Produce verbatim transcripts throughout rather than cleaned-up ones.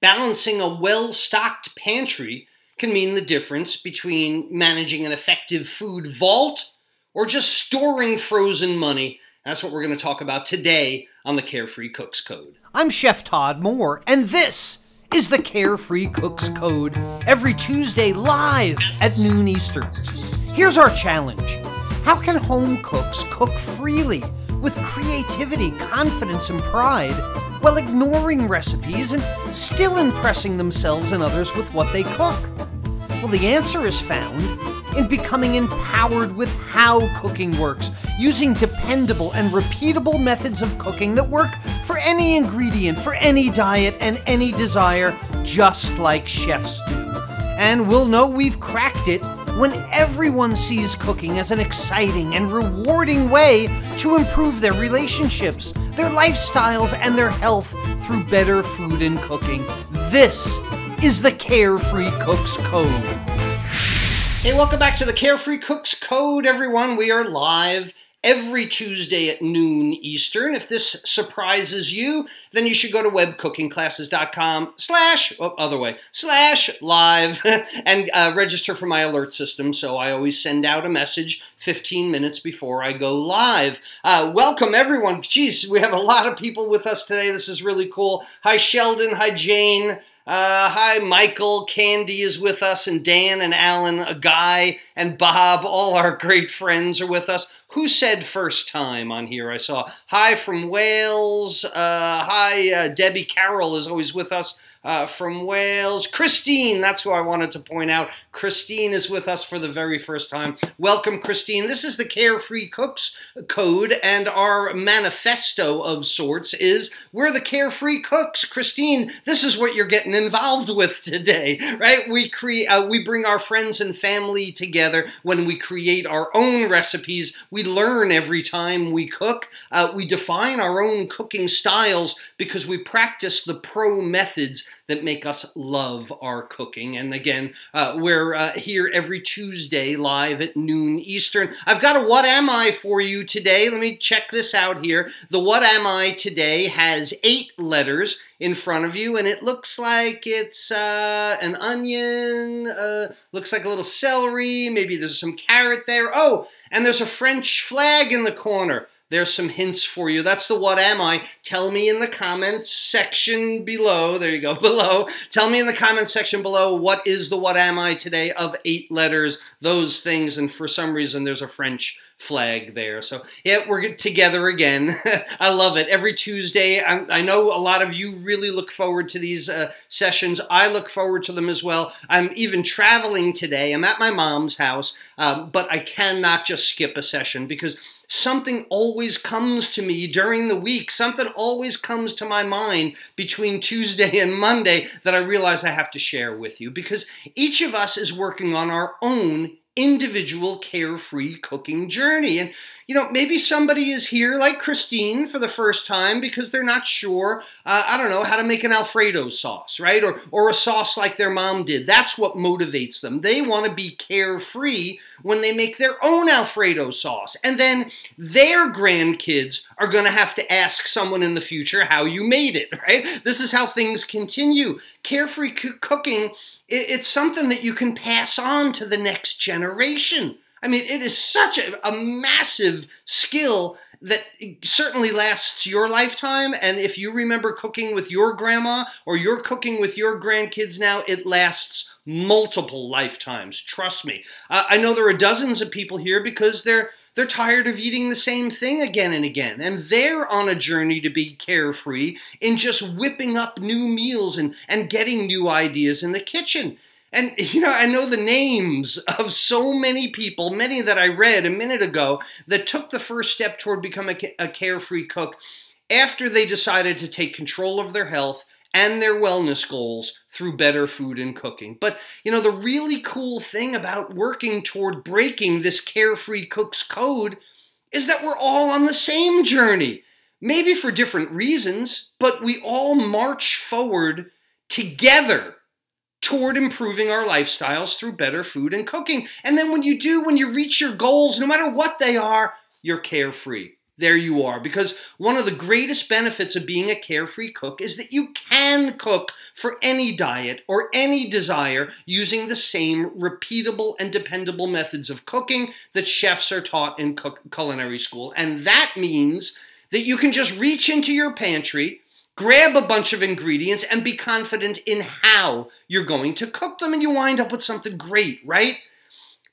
Balancing a well-stocked pantry can mean the difference between managing an effective food vault or just storing frozen money. That's what we're going to talk about today on the Carefree Cooks Code. I'm Chef Todd Mohr, and this is the Carefree Cooks Code, every Tuesday live at noon Eastern. Here's our challenge. How can home cooks cook freely with creativity, confidence, and pride, while ignoring recipes and still impressing themselves and others with what they cook? Well, the answer is found in becoming empowered with how cooking works, using dependable and repeatable methods of cooking that work for any ingredient, for any diet, and any desire, just like chefs do. And we'll know we've cracked it when everyone sees cooking as an exciting and rewarding way to improve their relationships, their lifestyles, and their health through better food and cooking. This is the Carefree Cooks Code. Hey, welcome back to the Carefree Cooks Code, everyone. We are live every Tuesday at noon Eastern. If this surprises you, then you should go to webcookingclasses.com slash, oh, other way, slash live and uh, register for my alert system. So I always send out a message fifteen minutes before I go live. Uh, welcome, everyone. Geez, we have a lot of people with us today. This is really cool. Hi, Sheldon. Hi, Jane. Uh, hi, Michael. Candy is with us, and Dan and Alan, a guy, and Bob. All our great friends are with us. Who said first time on here? I saw hi from Wales. Uh, hi, uh, Debbie Carroll is always with us uh, from Wales. Christine, that's who I wanted to point out. Christine is with us for the very first time. Welcome, Christine. This is the Carefree Cooks Code, and our manifesto of sorts is we're the Carefree Cooks. Christine, this is what you're getting involved with today, right? We create, uh, we bring our friends and family together when we create our own recipes. We learn every time we cook. Uh, we define our own cooking styles because we practice the pro methods that make us love our cooking. And again, uh, we're uh, here every Tuesday live at noon Eastern. I've got a What Am I for you today. Let me check this out here. The What Am I today has eight letters in front of you, and it looks like it's uh, an onion, uh, looks like a little celery, maybe there's some carrot there. Oh, and there's a French flag in the corner. There's some hints for you. That's the What Am I. Tell me in the comments section below. There you go, below. Tell me in the comments section below what is the What Am I today of eight letters, those things, and for some reason there's a French flag there. So, yeah, we're together again. I love it. Every Tuesday, I, I know a lot of you really look forward to these uh, sessions. I look forward to them as well. I'm even traveling today. I'm at my mom's house, um, but I cannot just skip a session because something always comes to me during the week. Something always comes to my mind between Tuesday and Monday that I realize I have to share with you because each of us is working on our own individual carefree cooking journey. And, you know, maybe somebody is here like Christine for the first time because they're not sure, uh, I don't know, how to make an Alfredo sauce, right? Or, or a sauce like their mom did. That's what motivates them. They want to be carefree when they make their own Alfredo sauce. And then their grandkids are going to have to ask someone in the future how you made it, right? This is how things continue. Carefree cooking, it's something that you can pass on to the next generation. I mean, it is such a, a massive skill that certainly lasts your lifetime. And if you remember cooking with your grandma or you're cooking with your grandkids now, it lasts multiple lifetimes. Trust me. Uh, I know there are dozens of people here because they're They're tired of eating the same thing again and again, and they're on a journey to be carefree in just whipping up new meals and, and getting new ideas in the kitchen. And, you know, I know the names of so many people, many that I read a minute ago, that took the first step toward becoming a carefree cook after they decided to take control of their health and their wellness goals through better food and cooking. But, you know, the really cool thing about working toward breaking this Carefree Cooks Code is that we're all on the same journey. Maybe for different reasons, but we all march forward together toward improving our lifestyles through better food and cooking. And then when you do, when you reach your goals, no matter what they are, you're carefree. there you are. Because one of the greatest benefits of being a carefree cook is that you can cook for any diet or any desire using the same repeatable and dependable methods of cooking that chefs are taught in culinary school. And that means that you can just reach into your pantry, grab a bunch of ingredients, and be confident in how you're going to cook them, and you wind up with something great, right?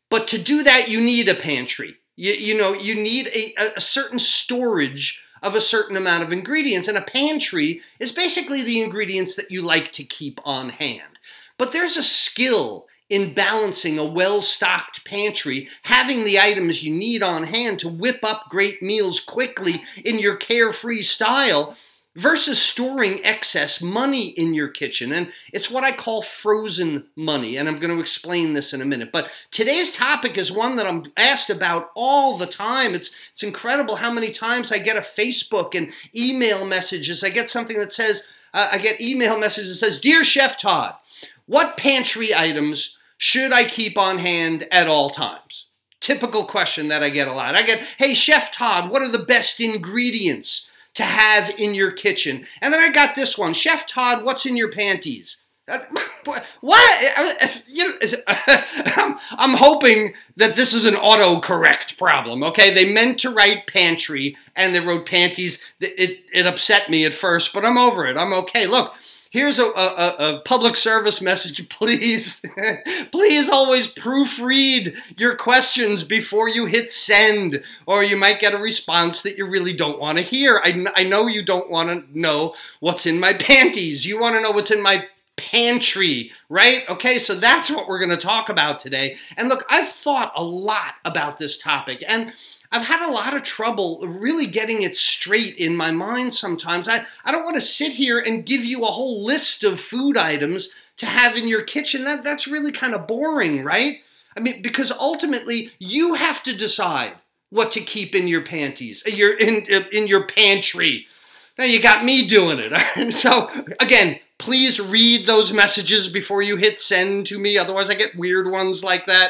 But to do that, you need a pantry. You, you know, you need a, a certain storage of a certain amount of ingredients, and a pantry is basically the ingredients that you like to keep on hand. But there's a skill in balancing a well-stocked pantry, having the items you need on hand to whip up great meals quickly in your carefree style, versus storing excess money in your kitchen. And it's what I call frozen money, and I'm going to explain this in a minute. But today's topic is one that I'm asked about all the time. It's, it's incredible how many times I get a Facebook and email messages. I get something that says, uh, I get email messages that says, "Dear Chef Todd, what pantry items should I keep on hand at all times?" Typical question that I get a lot. I get, "Hey, Chef Todd, what are the best ingredients to have in your kitchen?" And then I got this one, "Chef Todd, what's in your panties?" What? You know, I'm hoping that this is an autocorrect problem, okay? They meant to write pantry, and they wrote panties. It, it, it upset me at first, but I'm over it. I'm okay. Look, here's a, a, a public service message. Please, please always proofread your questions before you hit send, or you might get a response that you really don't want to hear. I, I know you don't want to know what's in my panties. You want to know what's in my pantry, right? Okay, so that's what we're going to talk about today. And look, I've thought a lot about this topic, and I've had a lot of trouble really getting it straight in my mind sometimes. I, I don't want to sit here and give you a whole list of food items to have in your kitchen. That, that's really kind of boring, right? I mean, because ultimately you have to decide what to keep in your panties, your, in, in your pantry. Now you got me doing it. So again, please read those messages before you hit send to me. Otherwise I get weird ones like that.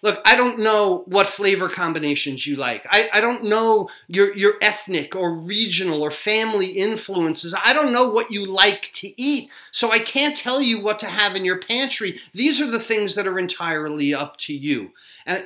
Look, I don't know what flavor combinations you like. I, I don't know your, your ethnic or regional or family influences. I don't know what you like to eat, so I can't tell you what to have in your pantry. These are the things that are entirely up to you. And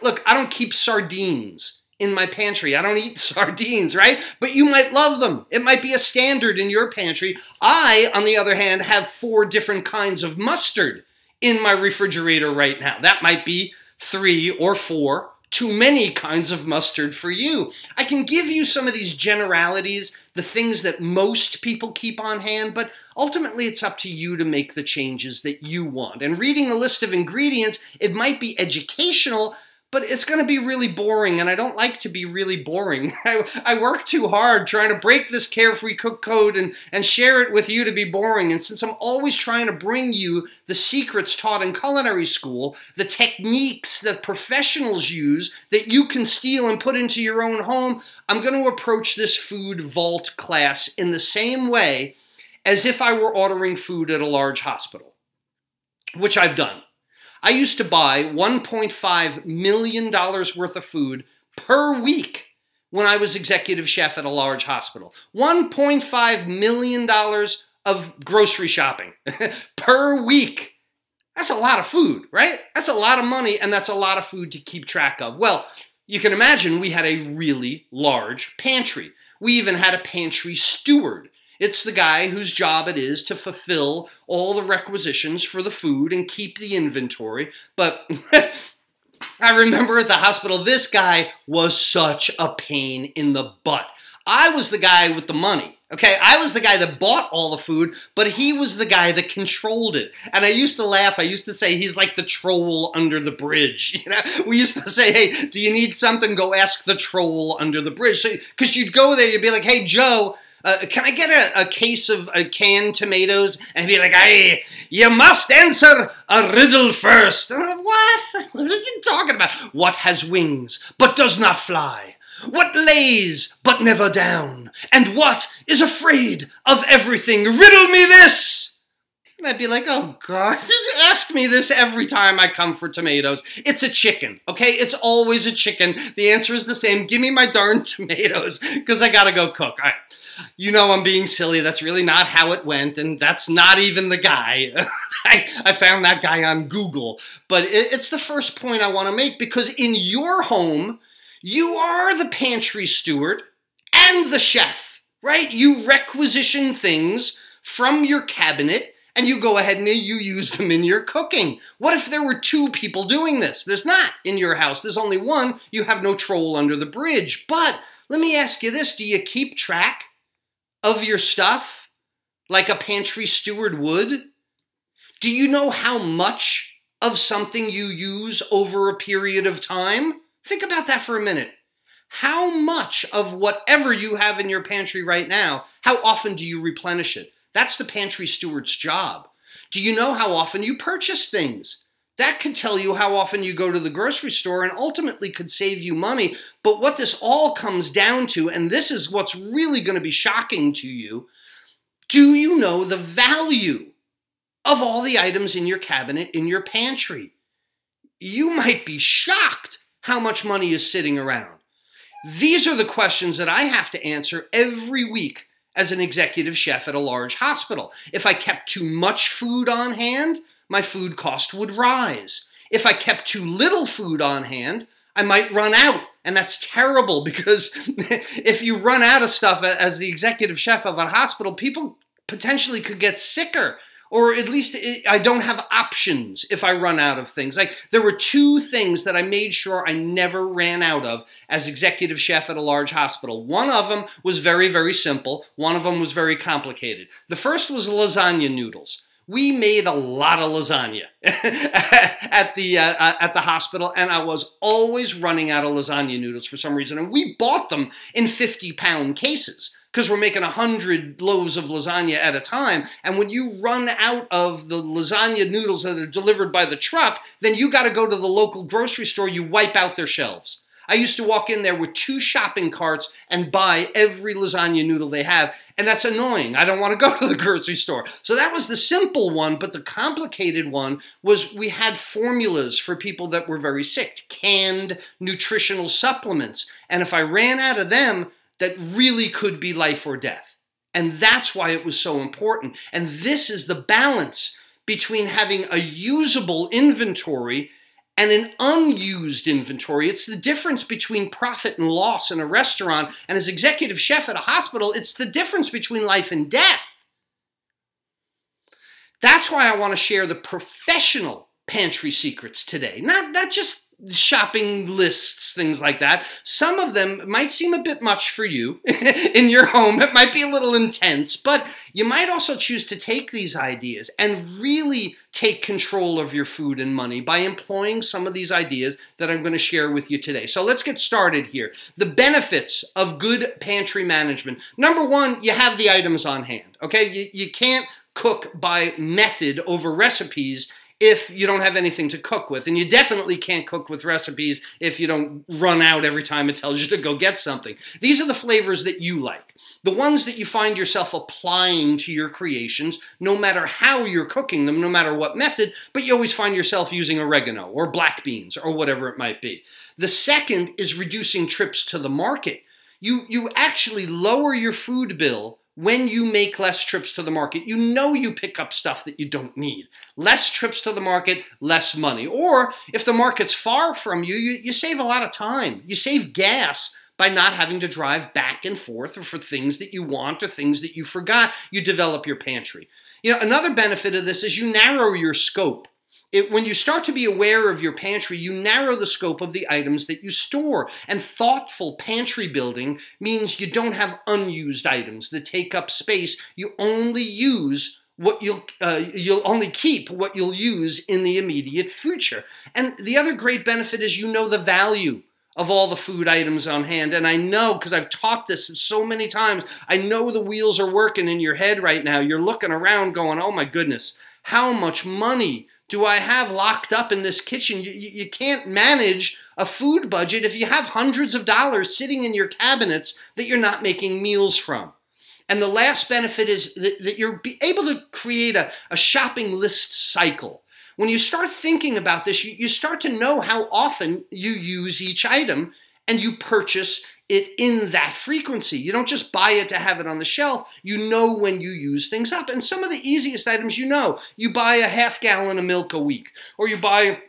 look, I don't keep sardines in my pantry. I don't eat sardines, right? But you might love them. It might be a standard in your pantry. I, on the other hand, have four different kinds of mustard in my refrigerator right now. That might be three or four too many kinds of mustard for you. I can give you some of these generalities, the things that most people keep on hand, but ultimately it's up to you to make the changes that you want. And reading a list of ingredients, it might be educational, but it's going to be really boring, and I don't like to be really boring. I, I work too hard trying to break this carefree cook code and, and share it with you to be boring. And since I'm always trying to bring you the secrets taught in culinary school, the techniques that professionals use that you can steal and put into your own home, I'm going to approach this food vault class in the same way as if I were ordering food at a large hospital, which I've done. I used to buy one point five million dollars worth of food per week when I was executive chef at a large hospital. one point five million dollars of grocery shopping per week. That's a lot of food, right? That's a lot of money, and that's a lot of food to keep track of. Well, you can imagine we had a really large pantry. We even had a pantry steward. It's the guy whose job it is to fulfill all the requisitions for the food and keep the inventory. But I remember at the hospital, this guy was such a pain in the butt. I was the guy with the money. Okay, I was the guy that bought all the food, but he was the guy that controlled it. And I used to laugh. I used to say he's like the troll under the bridge. You know, we used to say, "Hey, do you need something? Go ask the troll under the bridge." So, because you'd go there, you'd be like, "Hey, Joe, Uh, can I get a, a case of uh, canned tomatoes?" And be like, "Hey, you must answer a riddle first." And I'm like, "What? What are you talking about?" "What has wings but does not fly? What lays but never down? And what is afraid of everything? Riddle me this!" And I'd be like, oh, God, ask me this every time I come for tomatoes. It's a chicken, okay? It's always a chicken. The answer is the same. Give me my darn tomatoes because I got to go cook. I, you know I'm being silly. That's really not how it went, and that's not even the guy. I, I found that guy on Google. But it, it's the first point I want to make because in your home, you are the pantry steward and the chef, right? You requisition things from your cabinet, and you go ahead and you use them in your cooking. What if there were two people doing this? There's not in your house. There's only one. You have no troll under the bridge. But let me ask you this. Do you keep track of your stuff like a pantry steward would? Do you know how much of something you use over a period of time? Think about that for a minute. How much of whatever you have in your pantry right now, how often do you replenish it? That's the pantry steward's job. Do you know how often you purchase things? That could tell you how often you go to the grocery store and ultimately could save you money. But what this all comes down to, and this is what's really going to be shocking to you, do you know the value of all the items in your cabinet, in your pantry? You might be shocked how much money is sitting around. These are the questions that I have to answer every week as an executive chef at a large hospital. If I kept too much food on hand, my food cost would rise. If I kept too little food on hand, I might run out. And that's terrible because if you run out of stuff as the executive chef of a hospital, people potentially could get sicker. Or at least I don't have options if I run out of things. Like there were two things that I made sure I never ran out of as executive chef at a large hospital. One of them was very, very simple. One of them was very complicated. The first was lasagna noodles. We made a lot of lasagna at the uh, at the hospital, and I was always running out of lasagna noodles for some reason. And we bought them in fifty pound cases, because we're making one hundred loaves of lasagna at a time. And when you run out of the lasagna noodles that are delivered by the truck, then you got to go to the local grocery store. You wipe out their shelves. I used to walk in there with two shopping carts and buy every lasagna noodle they have. And that's annoying. I don't want to go to the grocery store. So that was the simple one. But the complicated one was we had formulas for people that were very sick, canned nutritional supplements. And if I ran out of them, that really could be life or death. And that's why it was so important. And this is the balance between having a usable inventory and an unused inventory. It's the difference between profit and loss in a restaurant. And as executive chef at a hospital, it's the difference between life and death. That's why I want to share the professional pantry secrets today. Not, not just shopping lists, things like that. Some of them might seem a bit much for you in your home. It might be a little intense, but you might also choose to take these ideas and really take control of your food and money by employing some of these ideas that I'm going to share with you today. So let's get started here. The benefits of good pantry management. Number one, you have the items on hand, okay? You, you can't cook by method over recipes if you don't have anything to cook with. And you definitely can't cook with recipes if you don't run out every time it tells you to go get something. These are the flavors that you like, the ones that you find yourself applying to your creations, no matter how you're cooking them, no matter what method, but you always find yourself using oregano or black beans or whatever it might be. The second is reducing trips to the market. You, you actually lower your food bill when you make less trips to the market. You know you pick up stuff that you don't need. Less trips to the market, less money. Or if the market's far from you, you, you save a lot of time. You save gas by not having to drive back and forth or for things that you want or things that you forgot. You develop your pantry. You know, another benefit of this is you narrow your scope. It, when you start to be aware of your pantry, you narrow the scope of the items that you store. And thoughtful pantry building means you don't have unused items that take up space. You only use what you'll, uh, you'll only keep what you'll use in the immediate future. And the other great benefit is you know the value of all the food items on hand. And I know, because I've taught this so many times, I know the wheels are working in your head right now. You're looking around going, oh my goodness, how much money do I have locked up in this kitchen? You, you can't manage a food budget if you have hundreds of dollars sitting in your cabinets that you're not making meals from. And the last benefit is that, that you're able to create a, a shopping list cycle. When you start thinking about this, you, you start to know how often you use each item and you purchase it in that frequency. You don't just buy it to have it on the shelf. You know when you use things up. And some of the easiest items you know, you buy a half gallon of milk a week, or you buy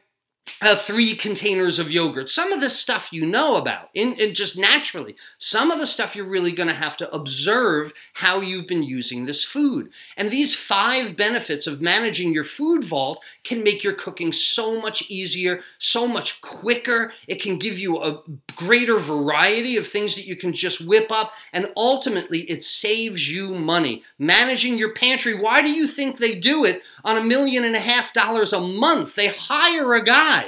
Uh, three containers of yogurt. Some of this stuff you know about, in, in just naturally. Some of the stuff you're really going to have to observe how you've been using this food. And these five benefits of managing your food vault can make your cooking so much easier, so much quicker. It can give you a greater variety of things that you can just whip up, and ultimately it saves you money. Managing your pantry, why do you think they do it on a million and a half dollars a month? They hire a guy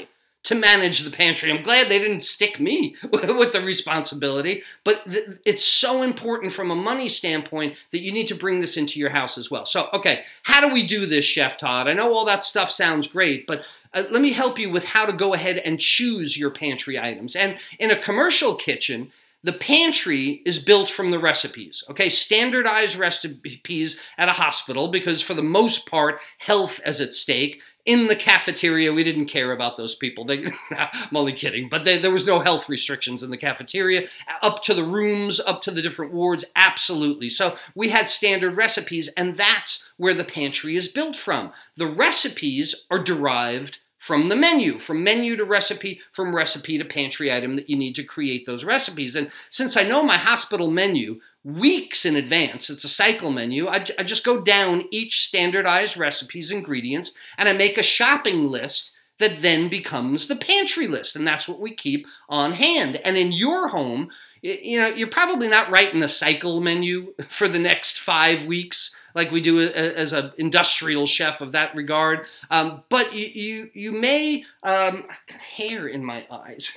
to manage the pantry. I'm glad they didn't stick me with the responsibility, but th it's so important from a money standpoint that you need to bring this into your house as well. So, okay, how do we do this, Chef Todd? I know all that stuff sounds great, but uh, let me help you with how to go ahead and choose your pantry items. And in a commercial kitchen, the pantry is built from the recipes, okay? Standardized recipes at a hospital, because for the most part, health is at stake. In the cafeteria, we didn't care about those people. They, I'm only kidding, but they, there was no health restrictions in the cafeteria. Up to the rooms, up to the different wards, absolutely. So we had standard recipes, and that's where the pantry is built from. The recipes are derived from the menu, from menu to recipe, from recipe to pantry item that you need to create those recipes. And since I know my hospital menu weeks in advance, it's a cycle menu, I, I just go down each standardized recipe's ingredients and I make a shopping list that then becomes the pantry list. And that's what we keep on hand. And in your home, you know, you're probably not writing a cycle menu for the next five weeks like we do as an industrial chef of that regard. Um, but you, you, you may, um, I've got hair in my eyes.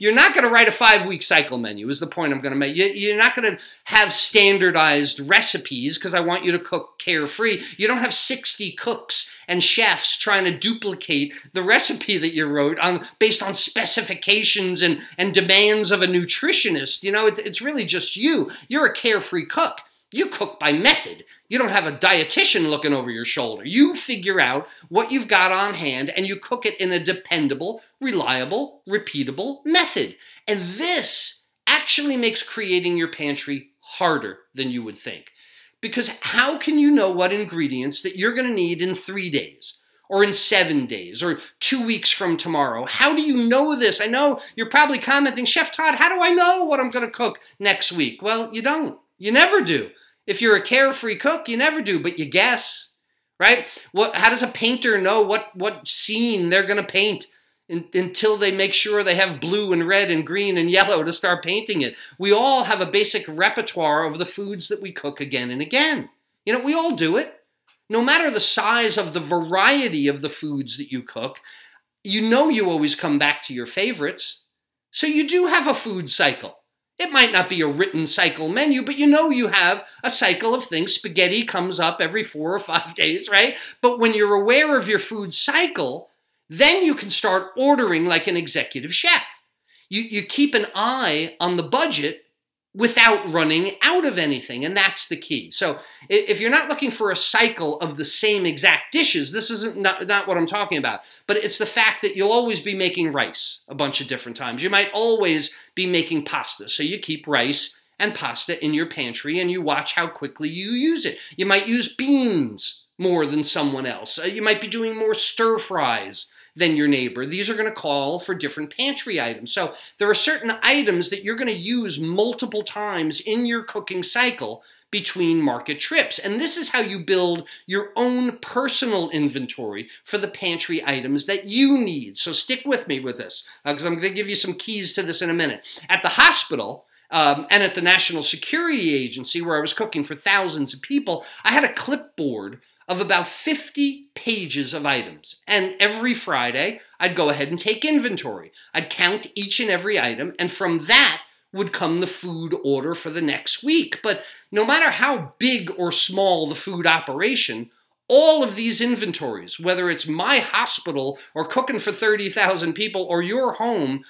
You're not going to write a five-week cycle menu is the point I'm going to make. You, you're not going to have standardized recipes because I want you to cook carefree. You don't have sixty cooks and chefs trying to duplicate the recipe that you wrote on based on specifications and, and demands of a nutritionist. You know, it, it's really just you. You're a carefree cook. You cook by method. You don't have a dietitian looking over your shoulder. You figure out what you've got on hand and you cook it in a dependable, reliable, repeatable method. And this actually makes creating your pantry harder than you would think. Because how can you know what ingredients that you're going to need in three days? Or in seven days, or two weeks from tomorrow? How do you know this? I know you're probably commenting, Chef Todd, how do I know what I'm going to cook next week? Well, you don't. You never do. If you're a carefree cook, you never do, but you guess, right? What? How does a painter know what, what scene they're going to paint in, until they make sure they have blue and red and green and yellow to start painting it? We all have a basic repertoire of the foods that we cook again and again. You know, we all do it. No matter the size of the variety of the foods that you cook, you know you always come back to your favorites. So you do have a food cycle. It might not be a written cycle menu, but you know you have a cycle of things. Spaghetti comes up every four or five days, right? But when you're aware of your food cycle, then you can start ordering like an executive chef. You, you keep an eye on the budget without running out of anything, and that's the key. So if you're not looking for a cycle of the same exact dishes, this isn't not, not what I'm talking about, but it's the fact that you'll always be making rice a bunch of different times. You might always be making pasta, so you keep rice and pasta in your pantry, and you watch how quickly you use it. You might use beans more than someone else. You might be doing more stir fries than your neighbor. These are going to call for different pantry items. So there are certain items that you're going to use multiple times in your cooking cycle between market trips. And this is how you build your own personal inventory for the pantry items that you need. So stick with me with this, because uh, I'm going to give you some keys to this in a minute. At the hospital, Um, and at the National Security Agency, where I was cooking for thousands of people, I had a clipboard of about fifty pages of items. And every Friday, I'd go ahead and take inventory. I'd count each and every item, and from that would come the food order for the next week. But no matter how big or small the food operation, all of these inventories, whether it's my hospital or cooking for thirty thousand people or your home,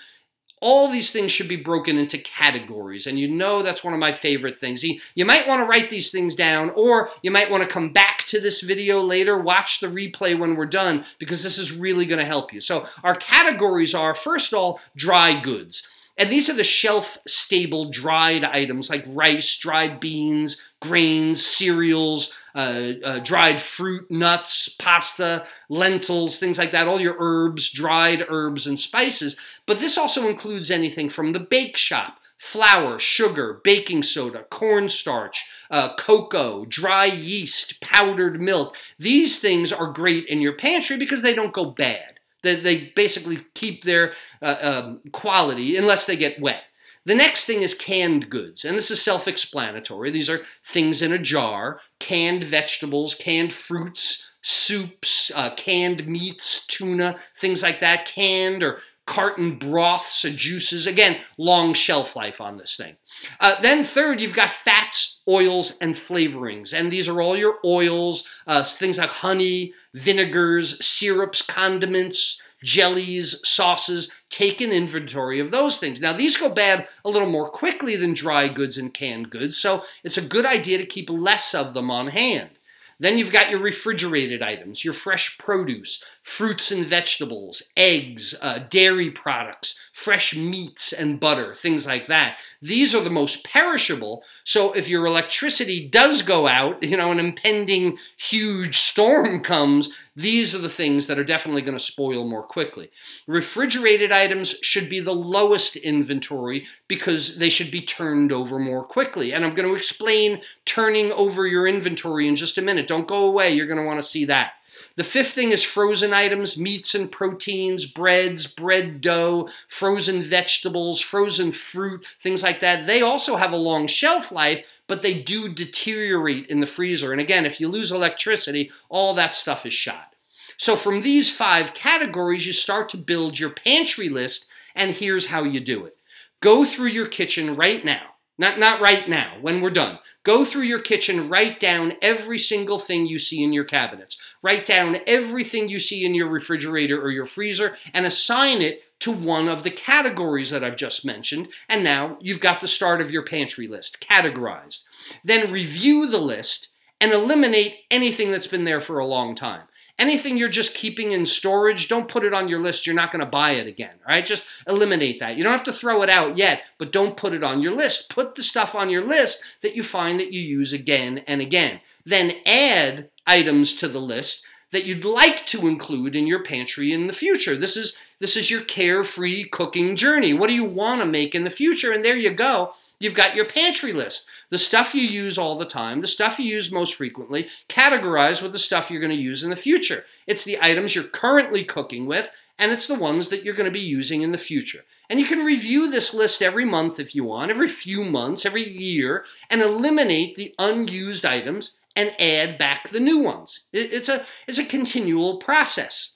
all these things should be broken into categories. And you know that's one of my favorite things. You might want to write these things down, or you might want to come back to this video later, watch the replay when we're done, because this is really going to help you. So our categories are, first of all, dry goods. And these are the shelf-stable dried items like rice, dried beans, grains, cereals, Uh, uh, dried fruit, nuts, pasta, lentils, things like that, all your herbs, dried herbs and spices. But this also includes anything from the bake shop: flour, sugar, baking soda, cornstarch, uh, cocoa, dry yeast, powdered milk. These things are great in your pantry because they don't go bad. They, they basically keep their uh, um, quality unless they get wet. The next thing is canned goods, and this is self-explanatory. These are things in a jar: canned vegetables, canned fruits, soups, uh, canned meats, tuna, things like that, canned or carton broths and juices. Again, long shelf life on this thing. Uh, then third, you've got fats, oils, and flavorings. And these are all your oils, uh, things like honey, vinegars, syrups, condiments, jellies, sauces. Take an inventory of those things. Now, these go bad a little more quickly than dry goods and canned goods, so it's a good idea to keep less of them on hand. Then you've got your refrigerated items, your fresh produce, fruits and vegetables, eggs, uh, dairy products, fresh meats and butter, things like that. These are the most perishable, so if your electricity does go out, you know, an impending huge storm comes, these are the things that are definitely going to spoil more quickly. Refrigerated items should be the lowest inventory because they should be turned over more quickly. And I'm going to explain turning over your inventory in just a minute. Don't go away. You're going to want to see that. The fifth thing is frozen items: meats and proteins, breads, bread dough, frozen vegetables, frozen fruit, things like that. They also have a long shelf life, but they do deteriorate in the freezer. And again, if you lose electricity, all that stuff is shot. So from these five categories, you start to build your pantry list, and here's how you do it. Go through your kitchen right now. Not, not right now, when we're done. Go through your kitchen, write down every single thing you see in your cabinets. Write down everything you see in your refrigerator or your freezer, and assign it to one of the categories that I've just mentioned. And now you've got the start of your pantry list, categorized. Then review the list and eliminate anything that's been there for a long time. Anything you're just keeping in storage, don't put it on your list. You're not going to buy it again, all right? Just eliminate that. You don't have to throw it out yet, but don't put it on your list. Put the stuff on your list that you find that you use again and again. Then add items to the list that you'd like to include in your pantry in the future. This is, this is your carefree cooking journey. What do you want to make in the future? And there you go. You've got your pantry list. The stuff you use all the time, the stuff you use most frequently, categorized with the stuff you're going to use in the future. It's the items you're currently cooking with, and it's the ones that you're going to be using in the future. And you can review this list every month if you want, every few months, every year, and eliminate the unused items and add back the new ones. It's a, it's a continual process.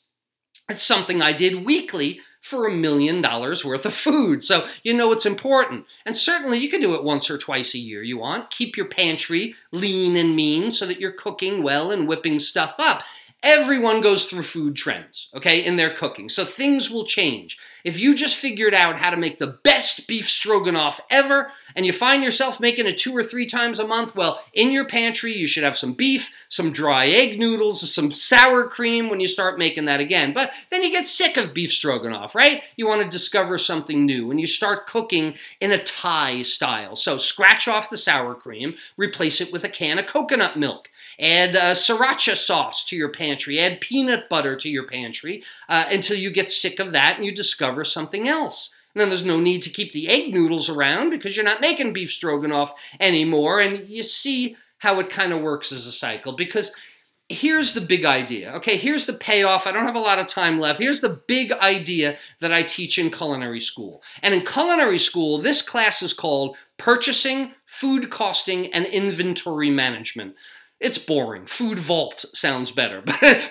It's something I did weekly for a million dollars worth of food. So you know it's important. And certainly you can do it once or twice a year you want. Keep your pantry lean and mean so that you're cooking well and whipping stuff up. Everyone goes through food trends, okay, in their cooking. So things will change. If you just figured out how to make the best beef stroganoff ever and you find yourself making it two or three times a month, well, in your pantry you should have some beef, some dry egg noodles, some sour cream when you start making that again. But then you get sick of beef stroganoff, right? You want to discover something new, and you start cooking in a Thai style. So scratch off the sour cream, replace it with a can of coconut milk. Add uh, sriracha sauce to your pantry. Pantry. Add peanut butter to your pantry uh, until you get sick of that and you discover something else. And then there's no need to keep the egg noodles around because you're not making beef stroganoff anymore. And you see how it kind of works as a cycle, because here's the big idea. Okay, here's the payoff. I don't have a lot of time left. Here's the big idea that I teach in culinary school. And in culinary school, this class is called Purchasing, Food Costing, and Inventory Management. It's boring. Food Vault sounds better.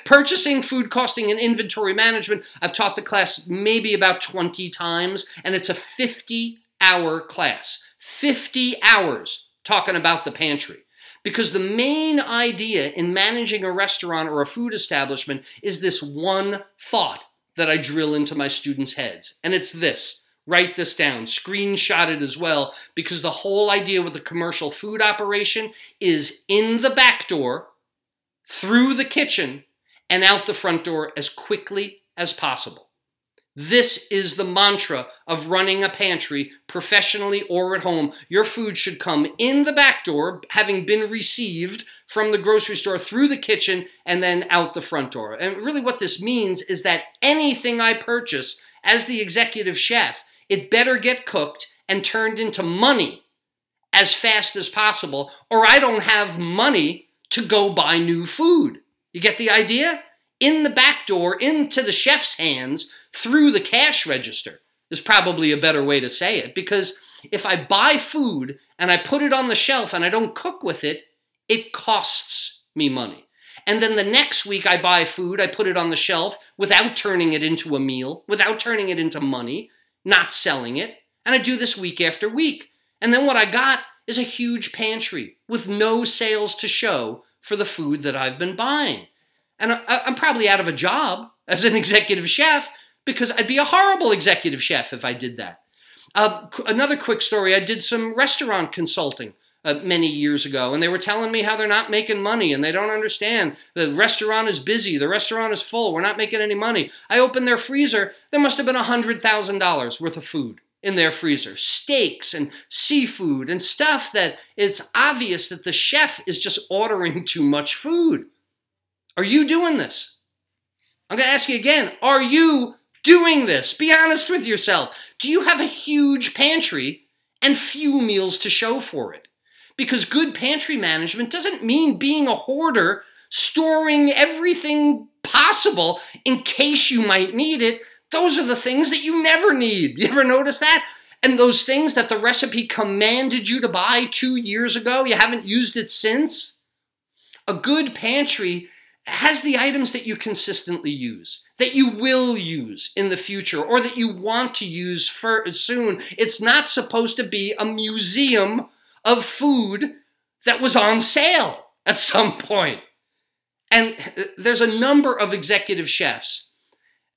Purchasing, Food Costing, and Inventory Management. I've taught the class maybe about twenty times, and it's a fifty hour class. fifty hours talking about the pantry. Because the main idea in managing a restaurant or a food establishment is this one thought that I drill into my students' heads, and it's this: Write this down. Screenshot it as well, because the whole idea with a commercial food operation is in the back door, through the kitchen, and out the front door as quickly as possible. This is the mantra of running a pantry, professionally or at home. Your food should come in the back door, having been received from the grocery store, through the kitchen, and then out the front door. And really what this means is that anything I purchase as the executive chef, it better get cooked and turned into money as fast as possible, or I don't have money to go buy new food. You get the idea? In the back door, into the chef's hands, through the cash register is probably a better way to say it, because if I buy food and I put it on the shelf and I don't cook with it, it costs me money. And then the next week I buy food, I put it on the shelf without turning it into a meal, without turning it into money, not selling it, and I do this week after week. And then what I got is a huge pantry with no sales to show for the food that I've been buying. And I, I'm probably out of a job as an executive chef, because I'd be a horrible executive chef if I did that. Uh, another quick story, I did some restaurant consulting Uh, many years ago, and they were telling me how they're not making money and they don't understand. The restaurant is busy. The restaurant is full. We're not making any money. I opened their freezer. There must have been one hundred thousand dollars worth of food in their freezer. Steaks and seafood and stuff that it's obvious that the chef is just ordering too much food. Are you doing this? I'm going to ask you again. Are you doing this? Be honest with yourself. Do you have a huge pantry and few meals to show for it? Because good pantry management doesn't mean being a hoarder, storing everything possible in case you might need it. Those are the things that you never need. You ever notice that? And those things that the recipe commanded you to buy two years ago, you haven't used it since. A good pantry has the items that you consistently use, that you will use in the future, or that you want to use for soon. It's not supposed to be a museum of food that was on sale at some point. And there's a number of executive chefs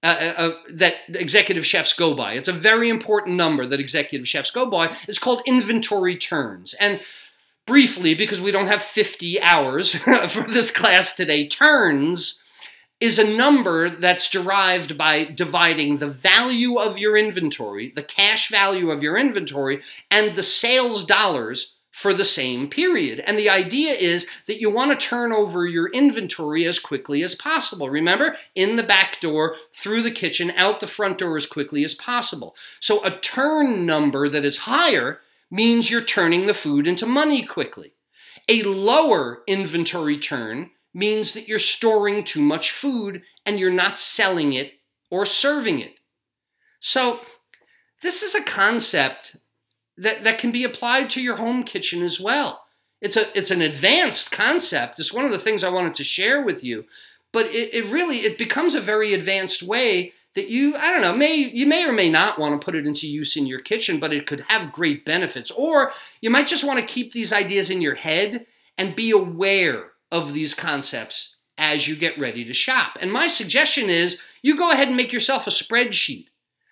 uh, uh, that executive chefs go by. It's a very important number that executive chefs go by. It's called inventory turns. And briefly, because we don't have fifty hours for this class today, turns is a number that's derived by dividing the value of your inventory, the cash value of your inventory, and the sales dollars for the same period. And the idea is that you want to turn over your inventory as quickly as possible. Remember, in the back door, through the kitchen, out the front door as quickly as possible. So a turn number that is higher means you're turning the food into money quickly. A lower inventory turn means that you're storing too much food and you're not selling it or serving it. So this is a concept that, that can be applied to your home kitchen as well. It's, a, it's an advanced concept. It's one of the things I wanted to share with you. But it, it really, it becomes a very advanced way that you, I don't know, may you may or may not want to put it into use in your kitchen, but it could have great benefits. Or you might just want to keep these ideas in your head and be aware of these concepts as you get ready to shop. And my suggestion is you go ahead and make yourself a spreadsheet.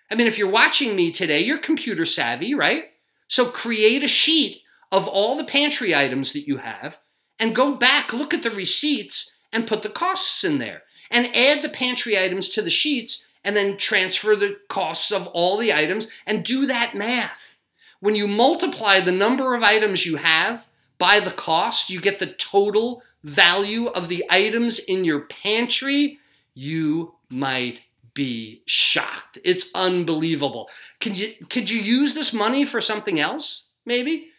I mean, if you're watching me today, you're computer savvy, right? So create a sheet of all the pantry items that you have and go back, look at the receipts, and put the costs in there. And add the pantry items to the sheets and then transfer the costs of all the items and do that math. When you multiply the number of items you have by the cost, you get the total value of the items in your pantry. You might be shocked. It's unbelievable. Can you, could you use this money for something else? Maybe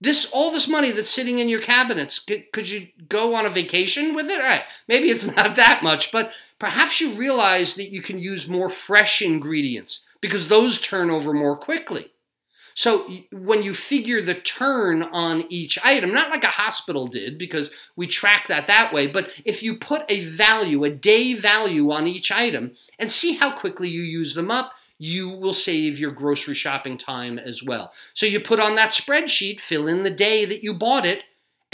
this, all this money that's sitting in your cabinets, could, could you go on a vacation with it? All right. Maybe it's not that much, but perhaps you realize that you can use more fresh ingredients because those turn over more quickly. So when you figure the turn on each item, not like a hospital did because we track that that way, but if you put a value, a day value on each item and see how quickly you use them up, you will save your grocery shopping time as well. So you put on that spreadsheet, fill in the day that you bought it,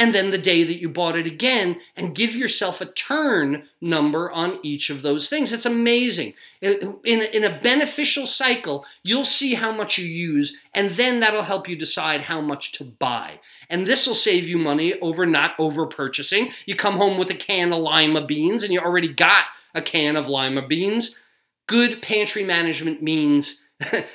and then the day that you bought it again, and give yourself a turn number on each of those things. It's amazing. In, in, in a beneficial cycle, you'll see how much you use, and then that'll help you decide how much to buy. And this will save you money over not over-purchasing. You come home with a can of lima beans, and you already got a can of lima beans. Good pantry management means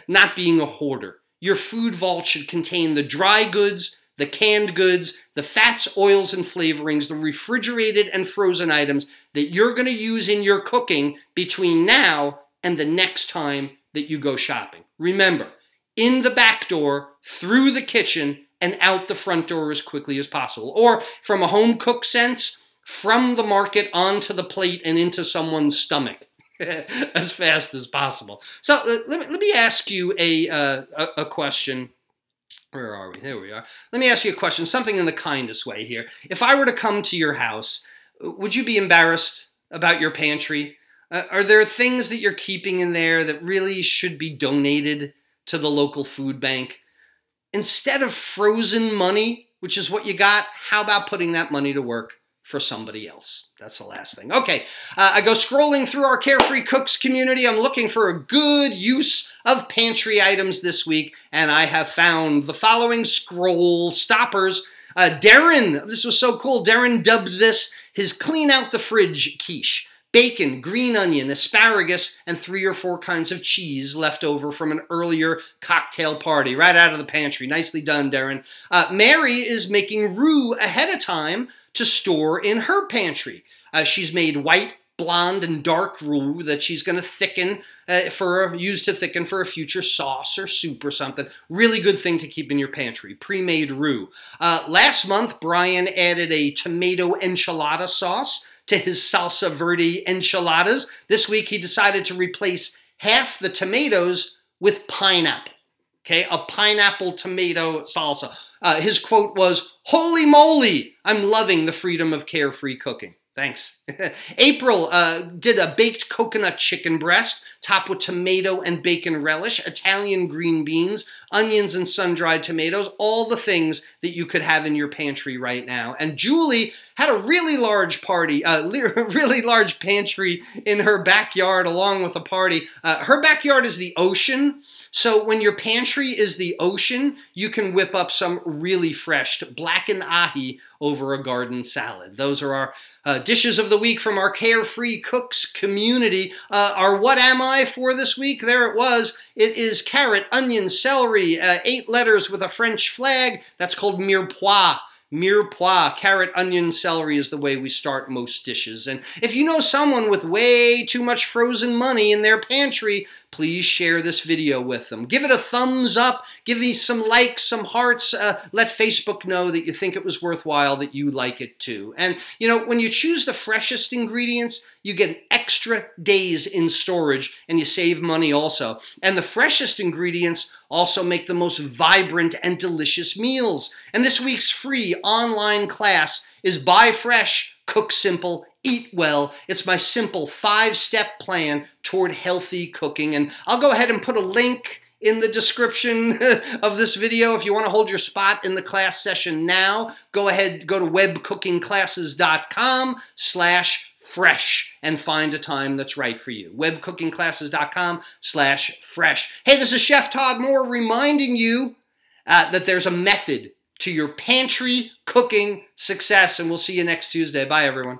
not being a hoarder. Your food vault should contain the dry goods, the canned goods, the fats, oils, and flavorings, the refrigerated and frozen items that you're going to use in your cooking between now and the next time that you go shopping. Remember, in the back door, through the kitchen, and out the front door as quickly as possible. Or, from a home cook sense, from the market onto the plate and into someone's stomach. As fast as possible. So uh, let, me, let me ask you a, uh, a, a question. Where are we? There we are. Let me ask you a question, something in the kindest way here. If I were to come to your house, would you be embarrassed about your pantry? Uh, are there things that you're keeping in there that really should be donated to the local food bank? Instead of frozen money, which is what you got, how about putting that money to work for somebody else? That's the last thing. Okay, uh, I go scrolling through our Carefree Cooks community. I'm looking for a good use of pantry items this week, and I have found the following scroll stoppers. Uh, Darren, this was so cool. Darren dubbed this his clean out the fridge quiche. Bacon, green onion, asparagus, and three or four kinds of cheese left over from an earlier cocktail party, right out of the pantry. Nicely done, Darren. Uh, Mary is making roux ahead of time to store in her pantry. Uh, she's made white, blonde, and dark roux that she's going to thicken uh, for use to thicken for a future sauce or soup or something. Really good thing to keep in your pantry, pre-made roux. Uh, last month, Brian added a tomato enchilada sauce to his salsa verde enchiladas. This week, he decided to replace half the tomatoes with pineapple. Okay, a pineapple tomato salsa. Uh, his quote was, "Holy moly, I'm loving the freedom of carefree cooking." Thanks. April uh, did a baked coconut chicken breast, topped with tomato and bacon relish, Italian green beans, onions and sun-dried tomatoes, all the things that you could have in your pantry right now. And Julie had a really large party, a uh, really large pantry in her backyard along with a party. Uh, her backyard is the ocean. So when your pantry is the ocean, you can whip up some really fresh blackened ahi over a garden salad. Those are our uh, dishes of the week from our Carefree Cooks community. Uh, our What Am I for this week? There it was. It is carrot, onion, celery, uh, eight letters with a French flag. That's called mirepoix. Mirepoix, carrot, onion, celery is the way we start most dishes. And if you know someone with way too much frozen money in their pantry, please share this video with them. Give it a thumbs up. Give me some likes, some hearts. Uh, let Facebook know that you think it was worthwhile, that you like it too. And, you know, when you choose the freshest ingredients, you get extra days in storage and you save money also. And the freshest ingredients also make the most vibrant and delicious meals. And this week's free online class is Buy Fresh, Cook Simple, Eat Well. It's my simple five-step plan toward healthy cooking. And I'll go ahead and put a link in the description of this video. If you want to hold your spot in the class session now, go ahead, go to web cooking classes dot com slash fresh and find a time that's right for you. web cooking classes dot com slash fresh. Hey, this is Chef Todd Mohr reminding you uh, that there's a method to your pantry cooking success, and we'll see you next Tuesday. Bye, everyone.